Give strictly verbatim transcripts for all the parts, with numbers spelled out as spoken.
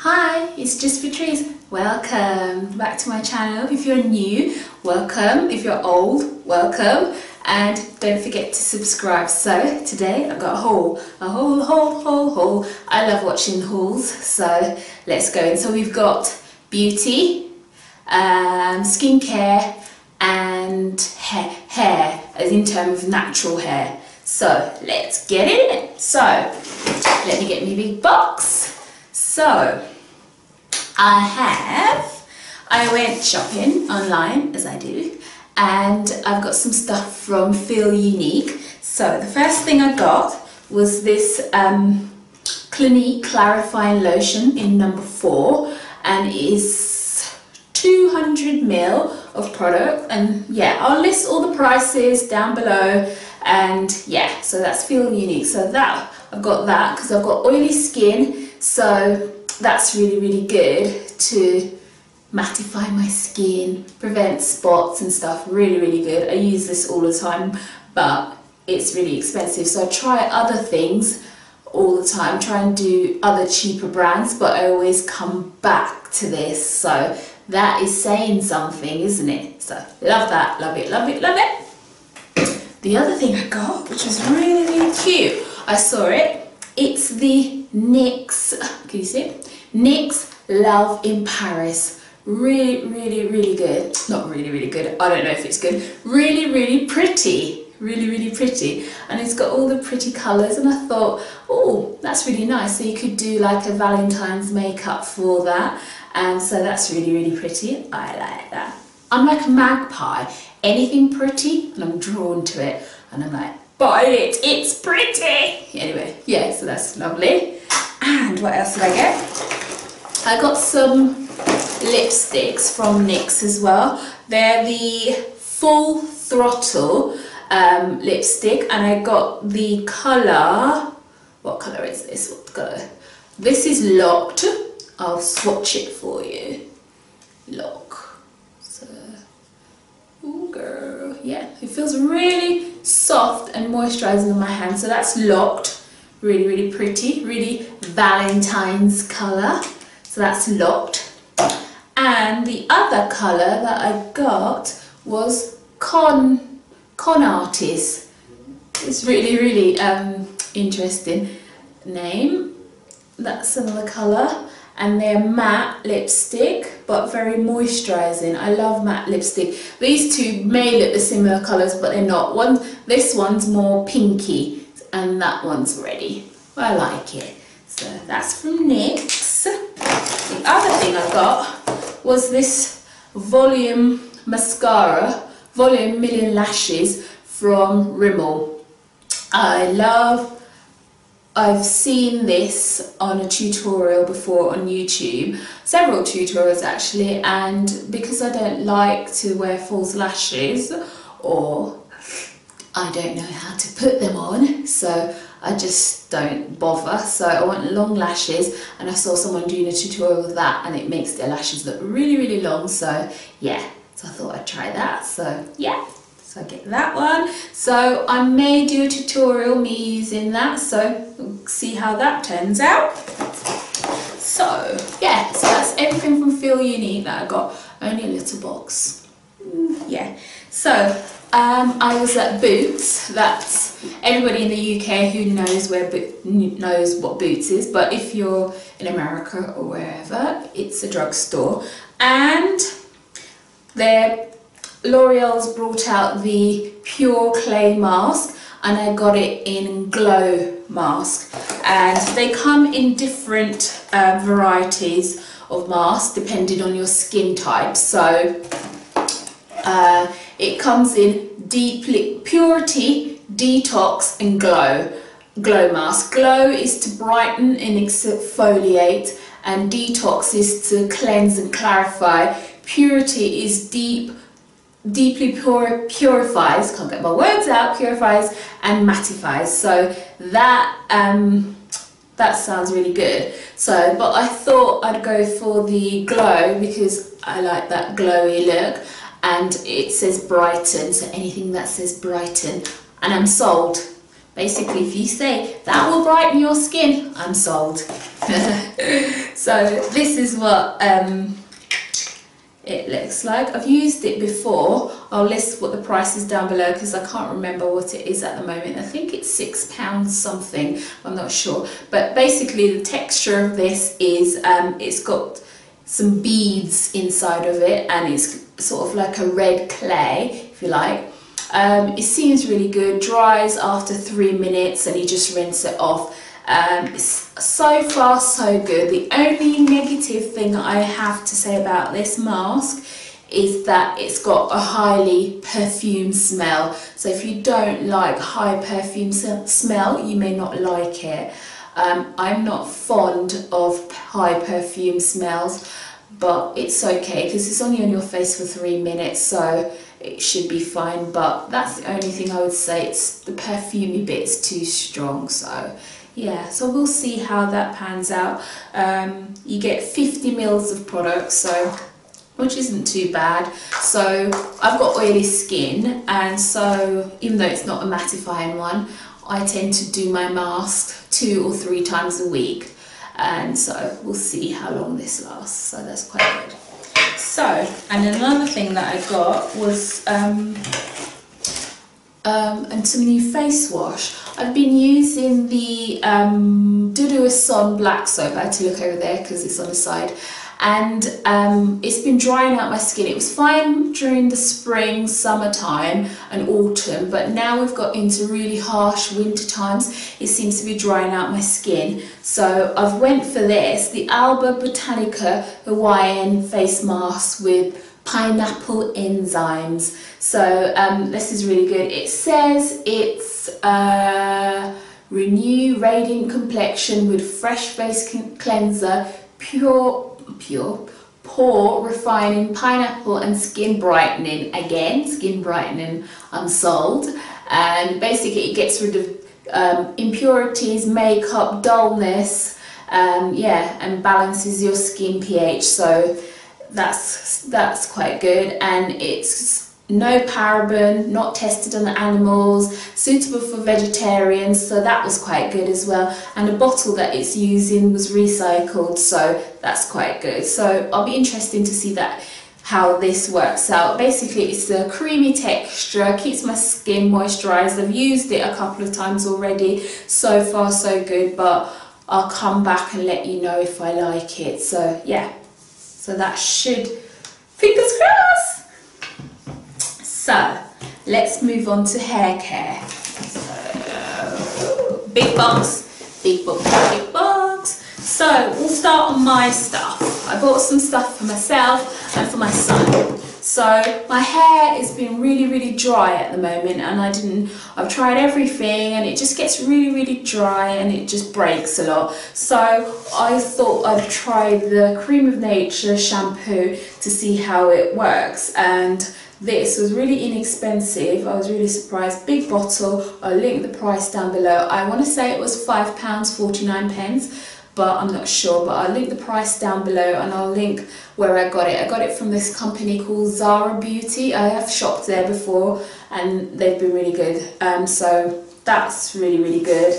Hi, it's just Patrice. Welcome back to my channel. If you're new, welcome. If you're old, welcome. And don't forget to subscribe. So today I've got a haul, a whole, whole, whole, haul. I love watching hauls, so let's go in. So we've got beauty, um, skincare, and hair, hair, as in terms of natural hair. So let's get in it. So let me get my big box. So I have, I went shopping online, as I do, and I've got some stuff from Feel Unique. So the first thing I got was this um, Clinique Clarifying Lotion in number four, and it is two hundred mils of product, and yeah, I'll list all the prices down below, and yeah, so that's Feel Unique. So that, I've got that because I've got oily skin, so that's really, really good to mattify my skin, prevent spots and stuff. Really, really good. I use this all the time, but it's really expensive, so I try other things all the time, try and do other cheaper brands, but I always come back to this, so that is saying something, isn't it? So love that, love it, love it, love it. The other thing I got, which was really, really cute, I saw it, it's the N Y X, can you see it? N Y X Love in Paris. Really, really, really good. Not really, really good. I don't know if it's good. Really, really pretty. Really, really pretty. And it's got all the pretty colours, and I thought, oh, that's really nice. So you could do like a Valentine's makeup for that. And so that's really, really pretty. I like that. I'm like a magpie. Anything pretty, and I'm drawn to it. And I'm like, buy it, it's pretty. Anyway, yeah, so that's lovely. And what else did I get? I got some lipsticks from N Y X as well. They're the Full Throttle um, lipstick, and I got the colour, what colour is this? What colour? This is Locked. I'll swatch it for you. Lock. So, ooh girl, yeah, it feels really soft and moisturising on my hand, so that's Locked. Really, really pretty, really Valentine's colour, so that's Locked. And the other colour that I got was Con, Con Artist. It's really, really um, interesting name. That's another colour, and they're matte lipstick, but very moisturising. I love matte lipstick. These two may look the similar colours, but they're not. One, this one's more pinky, and that one's ready. I like it. So that's from N Y X. The other thing I got was this volume mascara, Volume Million Lashes from Rimmel. I love. I've seen this on a tutorial before on YouTube, several tutorials actually, and because I don't like to wear false lashes, or I don't know how to put them on, so I just don't bother. So I want long lashes, and I saw someone doing a tutorial with that, and it makes their lashes look really, really long, so yeah, so I thought I'd try that, so yeah. So I get that one. So I may do a tutorial me using that, so we'll see how that turns out. So yeah, so that's everything from Feel Unique that I got. Only a little box. Mm, yeah. So um, I was at Boots. That's everybody in the U K who knows where Bo knows what Boots is, but if you're in America or wherever, it's a drugstore, and they're L'Oreal's brought out the Pure Clay Mask, and I got it in Glow Mask, and they come in different uh, varieties of masks depending on your skin type. So uh, it comes in Deep Purity, Detox and Glow. Glow Mask. Glow is to brighten and exfoliate, and Detox is to cleanse and clarify. Purity is deep deeply pure, purifies, can't get my words out, purifies and mattifies. So that um, that sounds really good. So, but I thought I'd go for the Glow because I like that glowy look, and it says brighten, so anything that says brighten, and I'm sold. Basically, if you say that will brighten your skin, I'm sold. So this is what um, it looks like. I've used it before. I'll list what the price is down below because I can't remember what it is at the moment. I think it's six pounds something, I'm not sure. But basically the texture of this is um, it's got some beads inside of it and it's sort of like a red clay, if you like. Um, it seems really good, dries after three minutes and you just rinse it off. Um, it's so far so good. The only negative thing I have to say about this mask is that it's got a highly perfumed smell. So if you don't like high perfume smell, you may not like it. Um, I'm not fond of high perfume smells, but it's okay because it's only on your face for three minutes, so it should be fine. But that's the only thing I would say. It's the perfumey bit's too strong, so. Yeah, so we'll see how that pans out. Um, you get fifty mils of product, so which isn't too bad. So I've got oily skin, and so even though it's not a mattifying one, I tend to do my mask two or three times a week. And so we'll see how long this lasts, so that's quite good. So, and another thing that I got was um, Um, and some new face wash. I've been using the um, Duru Son black soap. I had to look over there because it's on the side, and um, it's been drying out my skin. It was fine during the spring, summertime and autumn, but now we've got into really harsh winter times. It seems to be drying out my skin, so I've went for this, the Alba Botanica Hawaiian face mask with pineapple enzymes. So um, this is really good. It says it's uh, renew radiant complexion with fresh face cleanser, pure pure pore refining, pineapple and skin brightening. Again, skin brightening, I'm sold. And basically it gets rid of um, impurities, makeup, dullness, um, yeah, and balances your skin pH. So that's that's quite good, and it's no paraben, not tested on the animals, suitable for vegetarians, so that was quite good as well. And the bottle that it's using was recycled, so that's quite good. So I'll be interested to see that how this works out. Basically it's a creamy texture, keeps my skin moisturized. I've used it a couple of times already, so far so good, but I'll come back and let you know if I like it. So yeah. So that should, fingers crossed. So let's move on to hair care. So, big box, big box, big box. So we'll start on my stuff. I bought some stuff for myself and for my son. So my hair has been really, really dry at the moment, and I didn't, I've tried everything and it just gets really, really dry and it just breaks a lot. So I thought I'd try the Cream of Nature shampoo to see how it works, and this was really inexpensive. I was really surprised. Big bottle, I'll link the price down below. I want to say it was five pounds forty-nine, but I'm not sure, but I'll link the price down below, and I'll link where I got it. I got it from this company called Zara Beauty. I have shopped there before and they've been really good. Um, so that's really, really good.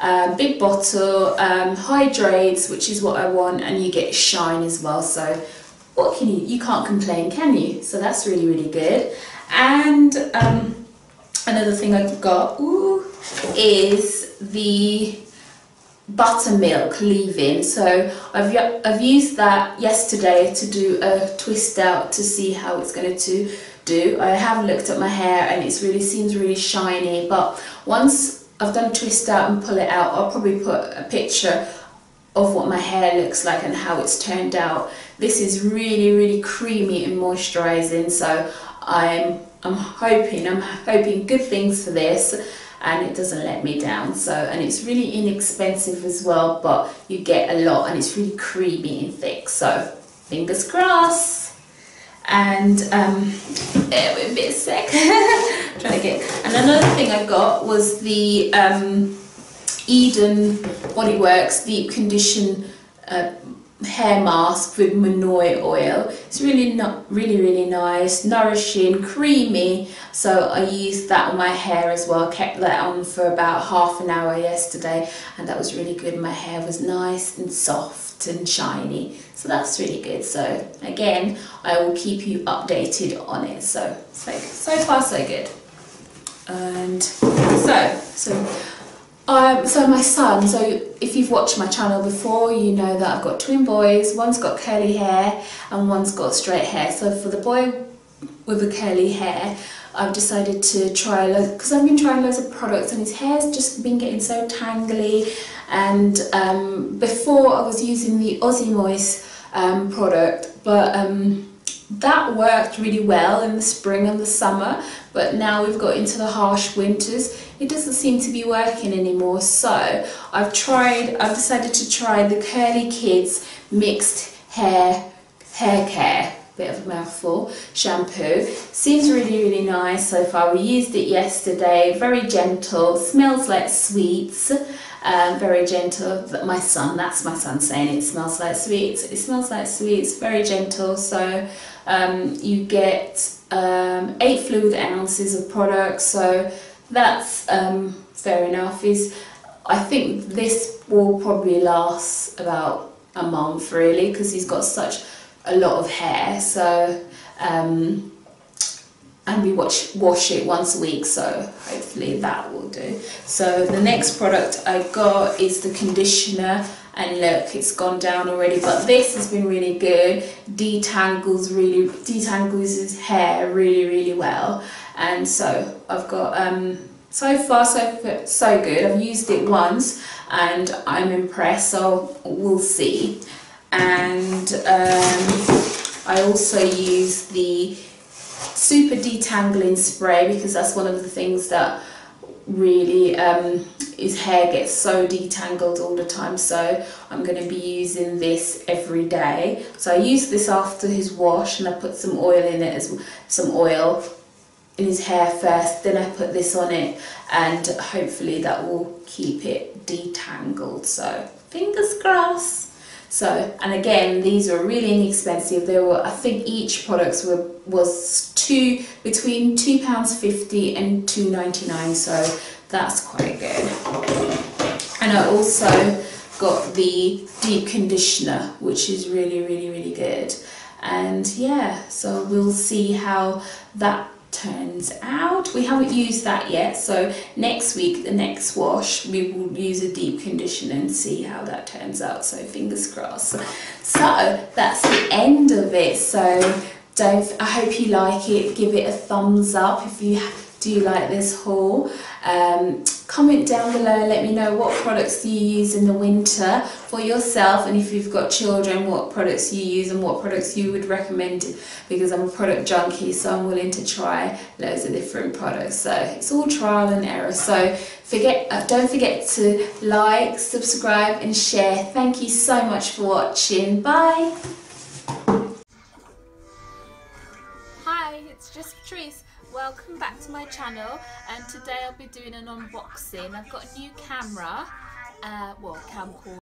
Uh, big bottle, um, hydrates, which is what I want, and you get shine as well. So what can you, you can't complain, can you? So that's really, really good. And um, another thing I've got ooh, is the buttermilk leave-in. So I've, I've used that yesterday to do a twist out to see how it's going to do. I have looked at my hair and it really seems really shiny, but once I've done a twist out and pull it out, I'll probably put a picture of what my hair looks like and how it's turned out. This is really, really creamy and moisturizing, so I'm I'm hoping I'm hoping good things for this, and it doesn't let me down. So, and it's really inexpensive as well, but you get a lot, and it's really creamy and thick, so fingers crossed. And um bear with me a sec. Trying to get, and another thing I got was the um Eden Body Works deep condition uh, hair mask with Manoi oil. It's really not really really nice, nourishing, creamy, so I used that on my hair as well. Kept that on for about half an hour yesterday and that was really good. My hair was nice and soft and shiny, so that's really good. So again, I will keep you updated on it. So so, so far so good. And so so Um, so my son, so if you've watched my channel before, you know that I've got twin boys. One's got curly hair and one's got straight hair. So for the boy with the curly hair, I've decided to try, because I've been trying loads of products and his hair's just been getting so tangly. And um, before I was using the Aussie Moist um, product, but um, that worked really well in the spring and the summer, but now we've got into the harsh winters, it doesn't seem to be working anymore. So I've tried, I've decided to try the Curly Kids Mixed Hair Hair Care, bit of a mouthful, shampoo. Seems really really nice so far. We used it yesterday, very gentle, smells like sweets. Um, very gentle. My son, that's my son saying it smells like sweets. It smells like sweets, very gentle. So um, you get um, eight fluid ounces of product, so that's um, fair enough. Is I think this will probably last about a month really, because he's got such a lot of hair. So um, and we watch, wash it once a week, so hopefully that will do. So the next product I got is the conditioner, and look, it's gone down already, but this has been really good. Detangles really detangles his hair really really well. And so I've got um so far so so good. I've used it once and I'm impressed, so we'll see. And um I also use the super detangling spray, because that's one of the things that really um, his hair gets so detangled all the time, so I'm going to be using this every day. So I use this after his wash and I put some oil in it as well, some oil in his hair first, then I put this on it, and hopefully that will keep it detangled, so fingers crossed. So, and again, these were really inexpensive. They were, I think each product were, was two between two pounds fifty and two ninety-nine, so that's quite good. And I also got the deep conditioner, which is really, really, really good. And yeah, so we'll see how that turns out. We haven't used that yet, so next week, the next wash, we will use a deep conditioner and see how that turns out, so fingers crossed. So that's the end of it. So don't, I hope you like it. Give it a thumbs up if you do like this haul. Um, comment down below and let me know what products do you use in the winter for yourself, and if you've got children, what products you use and what products you would recommend, because I'm a product junkie, so I'm willing to try loads of different products. So it's all trial and error. So forget, uh, don't forget to like, subscribe and share. Thank you so much for watching. Bye. Just Patrice, welcome back to my channel, and today I'll be doing an unboxing. I've got a new camera, uh, well camcorder.